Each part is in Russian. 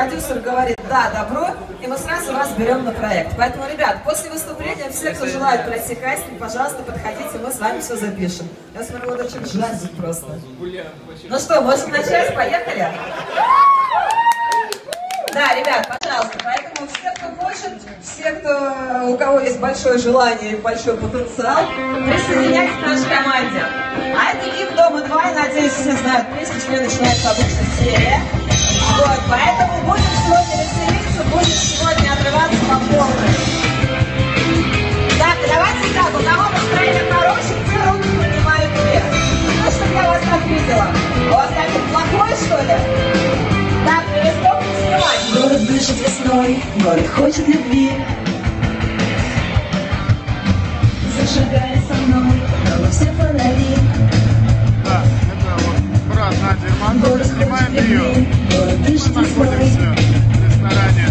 продюсер говорит «да, добро», и мы сразу вас берем на проект. Поэтому, ребят, после выступления все, кто желает пройти кастинг, пожалуйста, подходите, мы с вами все запишем. Я смотрю, вот очень жаждет просто. Ну что, можем начать? Поехали? Да, ребят, пожалуйста, поэтому все, кто хочет, все, кто, у кого есть большое желание и большой потенциал, присоединяйтесь к нашей команде. А это гимн Дома 2, и, надеюсь, все знают песню, что начинается обычно серия. Вот, поэтому будем сегодня веселиться, будем сегодня отрываться по полной. Так, давайте так, у кого настроение хорошее, все руки поднимают вверх. Ну, чтобы я вас так видела. У вас какие-то плохое, что ли? Так, листок не снимать. Город дышит весной, город хочет любви. Зажигай со мной, дома все фонари. Да, это вот брат Надя Ивановна, снимаем ее. Мы находимся в ресторане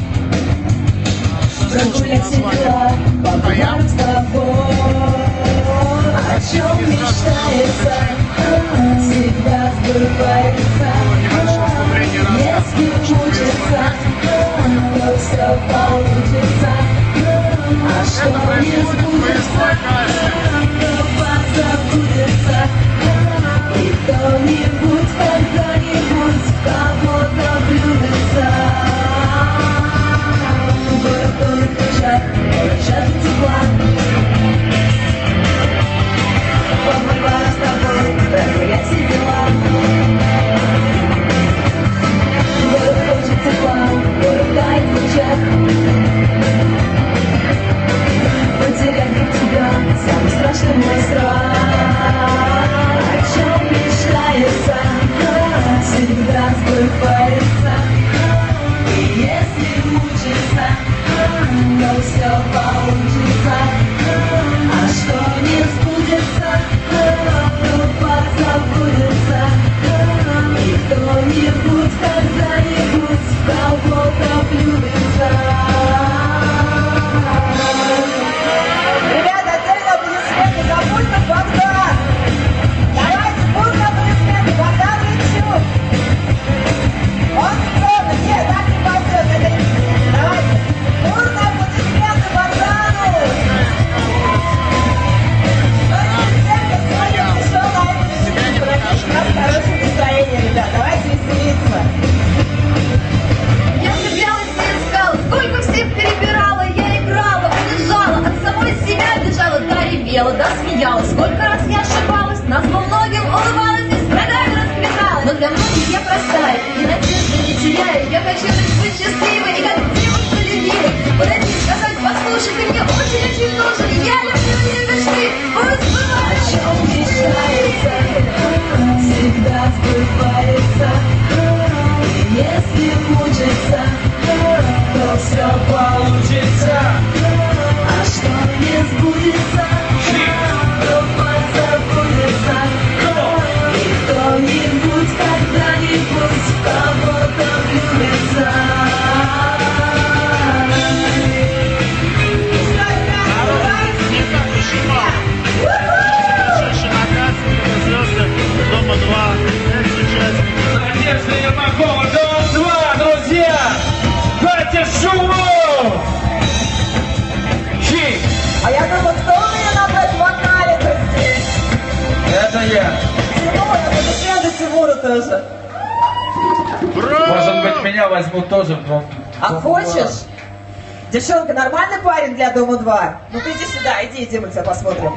Девчонка, нормальный парень для Дома 2? Ну-ка иди сюда, иди, мы тебя посмотрим.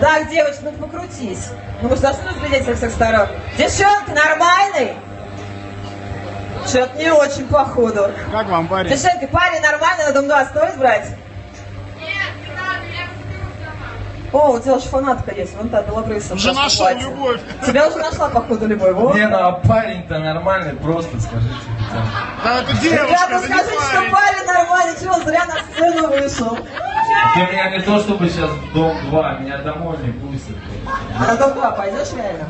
Так, девочка, ну покрутись. Ну мы же должны разглядеть со всех сторон. Девчонка, нормальный? Что-то не очень, походу. Как вам парень? Девчонки, парень нормальный на Дом 2 стоит брать? Нет, не надо, я куплю сама. О, у тебя же фанатка есть, вон та белобрысая. Уже нашла платье. Любовь. Тебя уже нашла, походу, любовь. Вот. Не, ну а парень-то нормальный, просто скажите. Да, это девушка, ребята, это скажите, что парень нормальный, чего зря на сцену вышел. Ты меня не то, чтобы сейчас Дом 2, меня домой не пустят. А на Дом 2 пойдешь реально?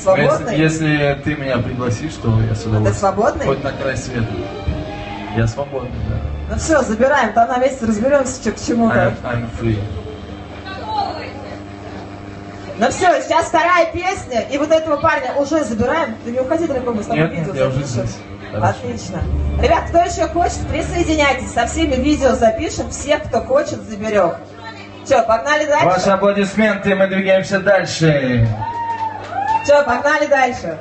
Свободный? Если ты меня пригласишь, то я сюда буду. А ты свободный? Хоть на край света. Я свободный, да. Ну все, забираем, там на месте разберемся, что к чему. I'm free. Ну все, сейчас вторая песня, и вот этого парня уже забираем. Ты не уходи далеко, мы с тобой видео запишем. Нет, я уже здесь. Отлично. Ребят, кто еще хочет, присоединяйтесь. Со всеми видео запишем. Всех, кто хочет, заберем. Че, погнали дальше? Ваши аплодисменты, мы двигаемся дальше. Че, погнали дальше.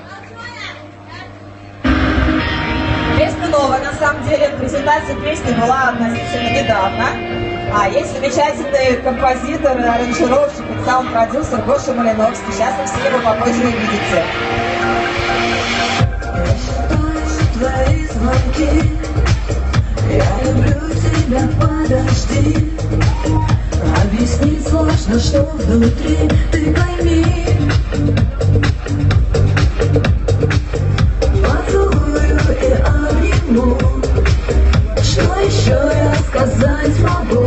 Песня новая, на самом деле презентация песни была относительно недавно. А есть замечательный композитор, аранжировщик и саунд-продюсер Гоша Малиновский. Сейчас вы все его попозже увидите. Твои звонки, я люблю тебя, подожди. Объяснить сложно, что внутри, ты пойми. Поцелую и обниму, что еще я сказать могу?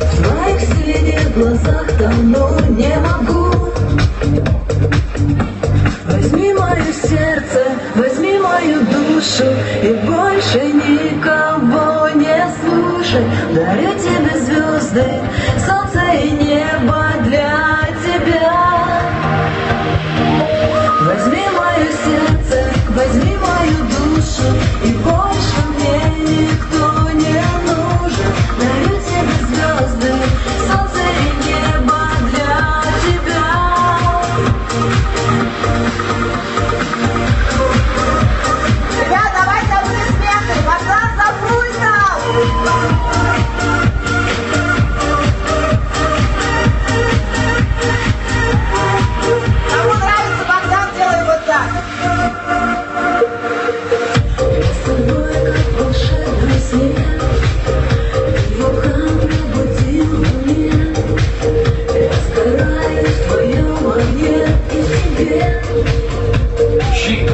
В твоих синих глазах давно не могу. Возьми мое сердце, возьми мою душу и больше никого не слушай. Дарю тебе звезды, солнце и небо для тебя. Возьми мое сердце, возьми мою душу и больше мне никто не нужен. Дарю тебе звезды, солнце и небо для тебя. Ребята, давайте аплодисменты! Пожалуйста, за Пульсов! Кому нравится, Богдан, делай вот так! Я с тобой, как волшебный снег, его камня будил мне. Я сгораю в твоем огне и в тебе. Щик!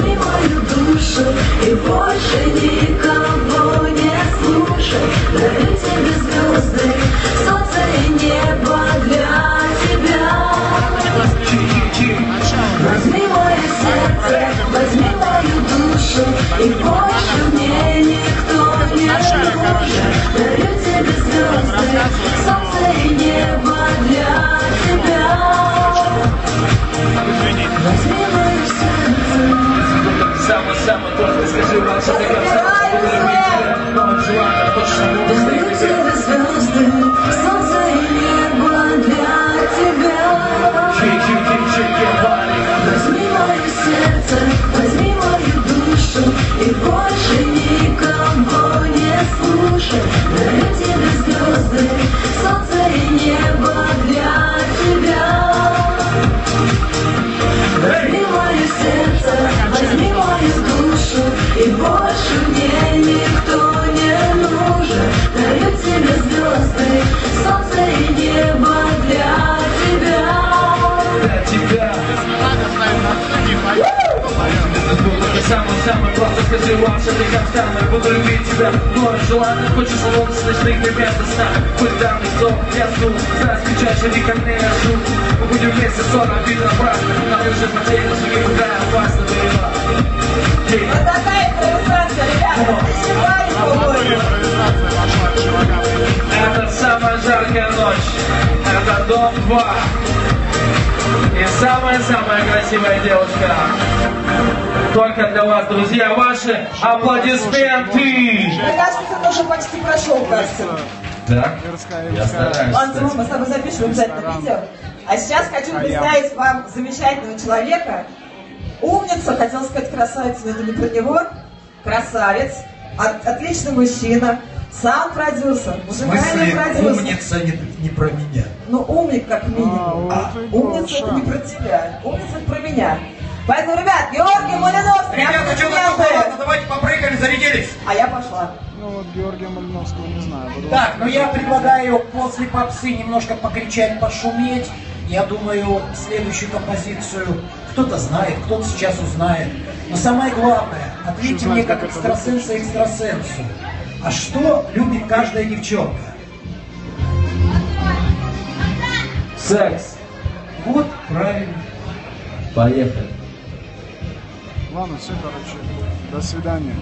Возьми мою душу и больше никого не слушай. Дарю тебе звезды, солнце и небо для тебя. Возьми мое сердце, возьми мою душу и больше мне никто не нужен. Дарю тебе звезды, солнце и небо для тебя. Самый-самый только скажи вам, что ты звезды, солнце и небо для тебя. Возьми мое сердце, возьми мою душу и больше никого не слушай. Дарю тебе звезды, солнце и небо для тебя. Возьми мое сердце, возьми мою душу, и больше мне никто не нужен. Дарю тебе звезды, солнце и небо для тебя. Для тебя. Самый-самый, просто скажи вам, что ты как самый. Буду любить тебя, город желанный. Хочешь ловить с ночных небес до сна. Пусть давний сон, я сну, страсть печальше, никогда не жду. Мы будем вместе, сон обид напрасно. На душе потеря, живи, какая опасна дыра. Вот такая импровизация, ребята, ты это самая жаркая ночь, это Дом 2. И самая-самая красивая девушка. Только для вас, друзья, ваши аплодисменты. Мне кажется, он уже почти прошел, кажется. Да, я стараюсь. Антон, мы с тобой запишем обязательно видео. А сейчас хочу представить вам замечательного человека. Умница, хотел сказать красавец, но это не про него. Красавец, отличный мужчина. Саунд-продюсер, музыкальный продюсер. Умница не про меня. Ну, умник как минимум. Умница это не про тебя. Умница это про меня. Поэтому, ребят, Георгий Малиновский. Ребята, что такое? Давайте попрыгали, зарядились. А я пошла. Ну вот Георгия Малиновского не знаю. Так, ну я предлагаю после попсы немножко покричать, пошуметь. Я думаю, следующую композицию кто-то знает, кто-то сейчас узнает. Но самое главное, ответьте мне как экстрасенса экстрасенсу. А что любит каждая девчонка? Секс. Вот правильно. Поехали. Ладно, все, короче, до свидания.